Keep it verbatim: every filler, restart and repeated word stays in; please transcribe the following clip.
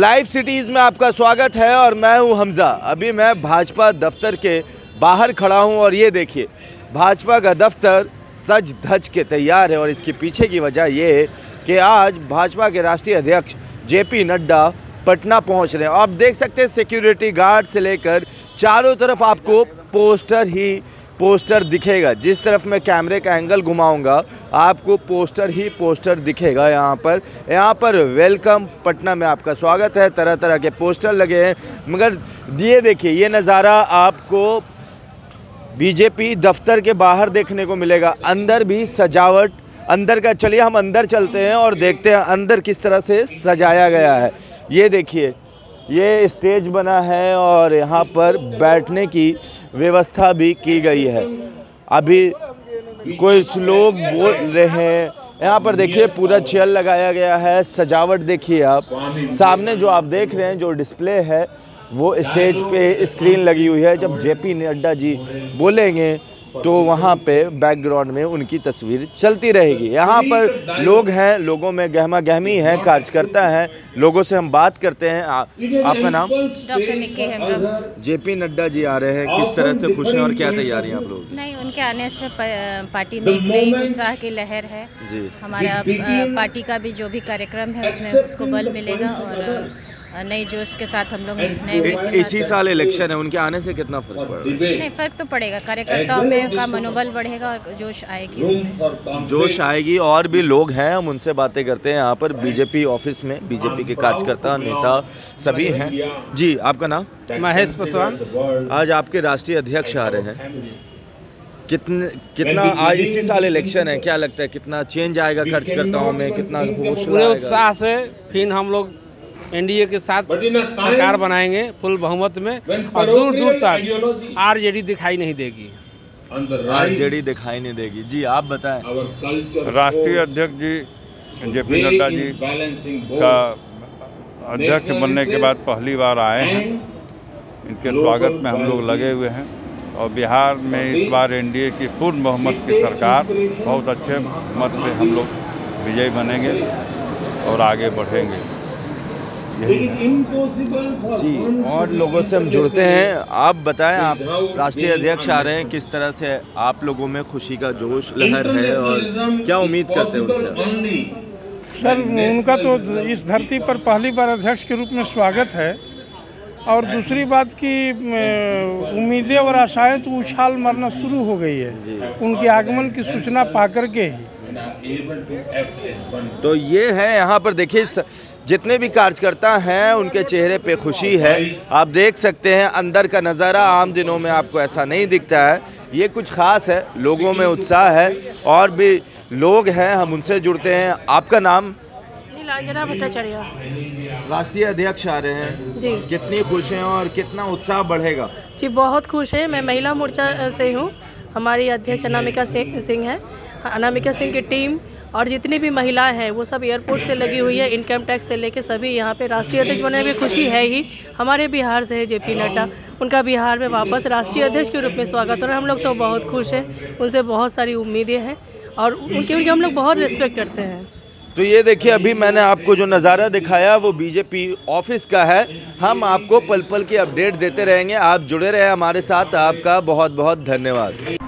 Live cities में आपका स्वागत है और मैं हूं हमज़ा। अभी मैं भाजपा दफ्तर के बाहर खड़ा हूं और ये देखिए, भाजपा का दफ्तर सज धज के तैयार है और इसके पीछे की वजह ये है कि आज भाजपा के राष्ट्रीय अध्यक्ष जे पी नड्डा पटना पहुंच रहे हैं। आप देख सकते हैं सिक्योरिटी गार्ड से लेकर चारों तरफ आपको पोस्टर ही पोस्टर दिखेगा। जिस तरफ मैं कैमरे का एंगल घुमाऊंगा आपको पोस्टर ही पोस्टर दिखेगा। यहाँ पर यहाँ पर वेलकम पटना में आपका स्वागत है, तरह तरह के पोस्टर लगे हैं। मगर ये देखिए, ये नज़ारा आपको बीजेपी दफ्तर के बाहर देखने को मिलेगा। अंदर भी सजावट अंदर का, चलिए हम अंदर चलते हैं और देखते हैं अंदर किस तरह से सजाया गया है। ये देखिए, ये स्टेज बना है और यहाँ पर बैठने की व्यवस्था भी की गई है। अभी कुछ लोग बोल रहे हैं। यहाँ पर देखिए पूरा चेयर लगाया गया है। सजावट देखिए आप, सामने जो आप देख रहे हैं जो डिस्प्ले है वो स्टेज पे स्क्रीन लगी हुई है। जब जे पी नड्डा जी बोलेंगे तो वहाँ पे बैकग्राउंड में उनकी तस्वीर चलती रहेगी। यहाँ पर लोग हैं, लोगों में गहमा गहमी है, कार्यकर्ता हैं। लोगों से हम बात करते हैं। आ, आपका नाम? Doctor Nikki Hembram. J P Nadda ji आ रहे हैं, किस तरह से खुश हैं और क्या तैयारी आप लोग? नहीं, उनके आने से पार्टी में एक नई उत्साह की लहर है जी। हमारा पार्टी का भी जो भी कार्यक्रम है उसमें उसको बल मिलेगा और नई जोश के साथ हम लोग नए। इसी साल इलेक्शन है, उनके आने से कितना फर्क पड़ेगा? नहीं, फर्क तो पड़ेगा, कार्यकर्ताओं में का मनोबल बढ़ेगा और जोश आएगी, इसमें जोश आएगी। और भी लोग हैं, हम उनसे बातें करते हैं। यहाँ पर बीजेपी ऑफिस में बीजेपी के कार्यकर्ता नेता सभी हैं जी। आपका नाम? महेश पासवान। आज आपके राष्ट्रीय अध्यक्ष आ रहे हैं, कितने कितना आज इसी साल इलेक्शन है, क्या लगता है कितना चेंज आएगा कार्यकर्ताओं में, कितना उत्साह से फिर हम लोग एनडीए के साथ सरकार बनाएंगे फुल बहुमत में और दूर दूर तक आरजेडी दिखाई नहीं देगी, आरजेडी दिखाई नहीं देगी जी। आप बताएं। राष्ट्रीय अध्यक्ष जी जे पी नड्डा जी का अध्यक्ष बनने के बाद पहली बार आए हैं, इनके स्वागत में हम लोग लगे हुए हैं और बिहार में इस बार एनडीए की पूर्ण बहुमत की सरकार, बहुत अच्छे मत से हम लोग विजयी बनेंगे और आगे बढ़ेंगे जी। और लोगों से हम जुड़ते हैं। आप बताएं, आप राष्ट्रीय अध्यक्ष आ रहे हैं, किस तरह से आप लोगों में खुशी का जोश लहर है और क्या उम्मीद करते हैं उनसे? सर, उनका तो इस धरती पर पहली बार अध्यक्ष के रूप में स्वागत है और दूसरी बात कि उम्मीदें और आशाएं तो उछाल मरना शुरू हो गई है उनके आगमन की सूचना पा करके ही। तो ये है, यहाँ पर देखिए जितने भी कार्यकर्ता हैं उनके चेहरे पे खुशी है। आप देख सकते हैं अंदर का नज़ारा, आम दिनों में आपको ऐसा नहीं दिखता है, ये कुछ ख़ास है, लोगों में उत्साह है। और भी लोग हैं, हम उनसे जुड़ते हैं। आपका नाम? नीलांजना भट्टाचार्य। राष्ट्रीय अध्यक्ष आ रहे हैं जी, कितनी खुश हैं और कितना उत्साह बढ़ेगा? जी, बहुत खुश है। मैं महिला मोर्चा से हूँ, हमारी अध्यक्ष अनामिका सिंह है। अनामिका सिंह की टीम और जितनी भी महिलाएं हैं वो सब एयरपोर्ट से लगी हुई है, इनकम टैक्स से लेके सभी। यहाँ पे राष्ट्रीय अध्यक्ष बनने में खुशी है ही। हमारे बिहार से है जे पी नड्डा, उनका बिहार में वापस राष्ट्रीय अध्यक्ष के रूप में स्वागत हो रहा है। हम लोग तो बहुत खुश हैं, उनसे बहुत सारी उम्मीदें हैं और उनके उनके हम लोग बहुत रिस्पेक्ट करते हैं। तो ये देखिए, अभी मैंने आपको जो नज़ारा दिखाया वो बीजेपी ऑफिस का है। हम आपको पल पल की अपडेट देते रहेंगे, आप जुड़े रहें हमारे साथ। आपका बहुत बहुत धन्यवाद।